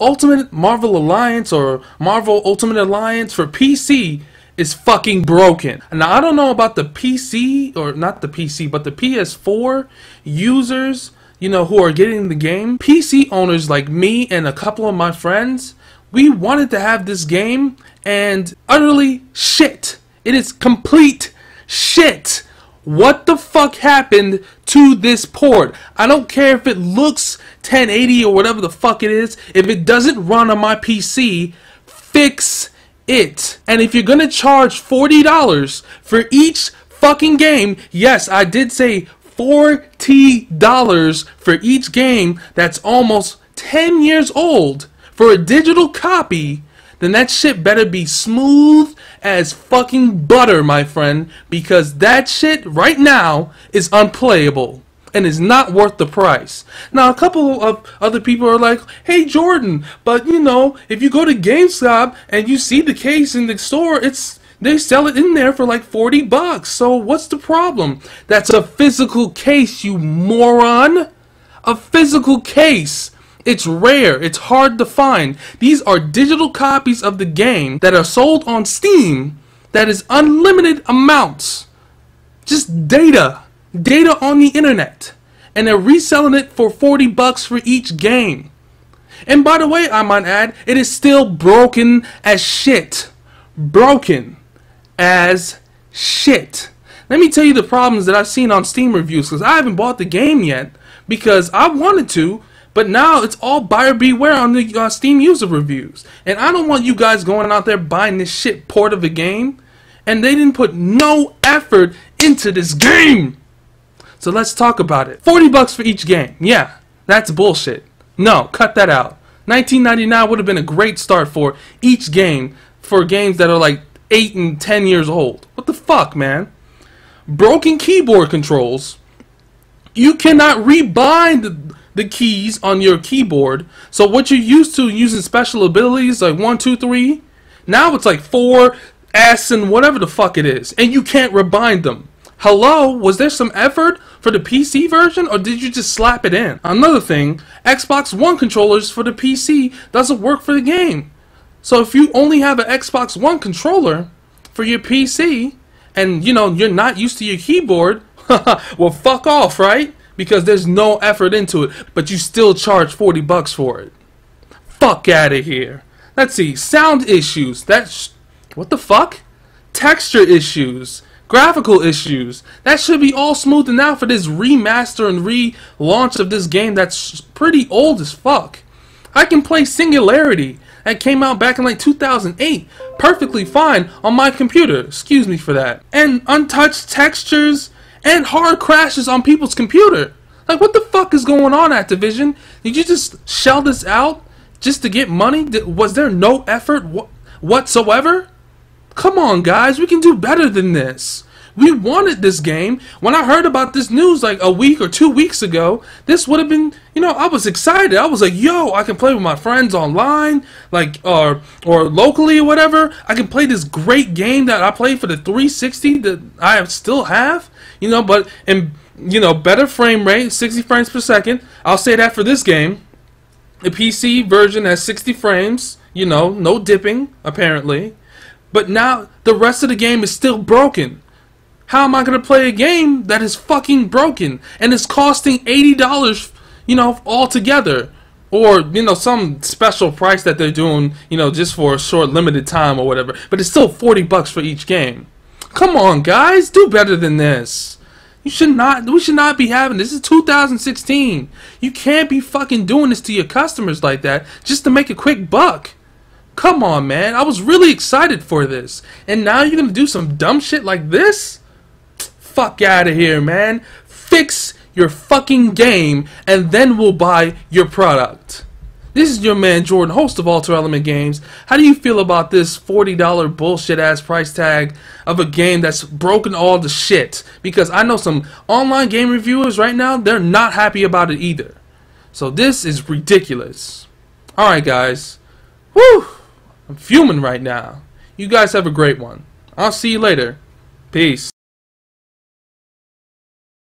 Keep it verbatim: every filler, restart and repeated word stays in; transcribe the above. Ultimate Marvel Alliance or Marvel Ultimate Alliance for P C is fucking broken. Now, I don't know about the P C, or not the P C, but the P S four users, you know, who are getting the game. P C owners like me and a couple of my friends, we wanted to have this game, and utterly shit. It is complete shit. What the fuck happened to this port? I don't care if it looks ten eighty or whatever the fuck it is. If it doesn't run on my P C, fix it. And if you're gonna charge forty dollars for each fucking game, yes, I did say forty dollars for each game that's almost ten years old for a digital copy, then that shit better be smooth as fucking butter, my friend, because that shit right now is unplayable and is not worth the price. Now, a couple of other people are like, hey Jordan, but you know, if you go to GameStop and you see the case in the store, it's they sell it in there for like forty bucks, so what's the problem? That's a physical case, you moron. A physical case. It's rare, it's hard to find. These are digital copies of the game that are sold on Steam that is unlimited amounts. Just data. Data on the internet. And they're reselling it for forty bucks for each game. And by the way, I might add, it is still broken as shit. Broken as shit. Let me tell you the problems that I've seen on Steam reviews, because I haven't bought the game yet because I wanted to. But now it's all buyer beware on the uh, Steam user reviews. And I don't want you guys going out there buying this shit port of a game. And they didn't put no effort into this game. So let's talk about it. forty bucks for each game. Yeah, that's bullshit. No, cut that out. nineteen ninety-nine would have been a great start for each game for games that are like eight and ten years old. What the fuck, man? Broken keyboard controls. You cannot rebind the... the keys on your keyboard. So what you're used to using special abilities like one, two, three, now it's like four, S, and whatever the fuck it is, and you can't rebind them. Hello, was there some effort for the P C version, or did you just slap it in? Another thing, Xbox One controllers for the P C doesn't work for the game. So if you only have an Xbox One controller for your P C, and you know, you're not used to your keyboard, well, fuck off, right? Because there's no effort into it, but you still charge forty bucks for it. Fuck out of here. Let's see. Sound issues. That's... what the fuck? Texture issues. Graphical issues. That should be all smoothed out for this remaster and relaunch of this game that's pretty old as fuck. I can play Singularity. That came out back in like two thousand eight. Perfectly fine on my computer. Excuse me for that. And untouched textures... and hard crashes on people's computer. Like, what the fuck is going on, Activision? Did you just shell this out just to get money? Did, was there no effort wh whatsoever? Come on, guys. We can do better than this. We wanted this game. When I heard about this news like a week or two weeks ago, this would have been, you know, I was excited. I was like, yo, I can play with my friends online, like, or or locally or whatever. I can play this great game that I played for the three sixty that I still have, you know, but, in, you know, better frame rate, sixty frames per second. I'll say that for this game. The P C version has sixty frames, you know, no dipping, apparently. But now the rest of the game is still broken. How am I going to play a game that is fucking broken and is costing eighty dollars, you know, altogether? Or, you know, some special price that they're doing, you know, just for a short limited time or whatever. But it's still forty bucks for each game. Come on, guys. Do better than this. You should not, we should not be having this. This is two thousand sixteen. You can't be fucking doing this to your customers like that just to make a quick buck. Come on, man. I was really excited for this. And now you're going to do some dumb shit like this? Fuck out of here, man. Fix your fucking game and then we'll buy your product. This is your man Jordan, host of Alter Element Games. How do you feel about this forty dollar bullshit ass price tag of a game that's broken all the shit? Because I know some online game reviewers right now, they're not happy about it either. So this is ridiculous. Alright guys, whew, I'm fuming right now. You guys have a great one. I'll see you later. Peace.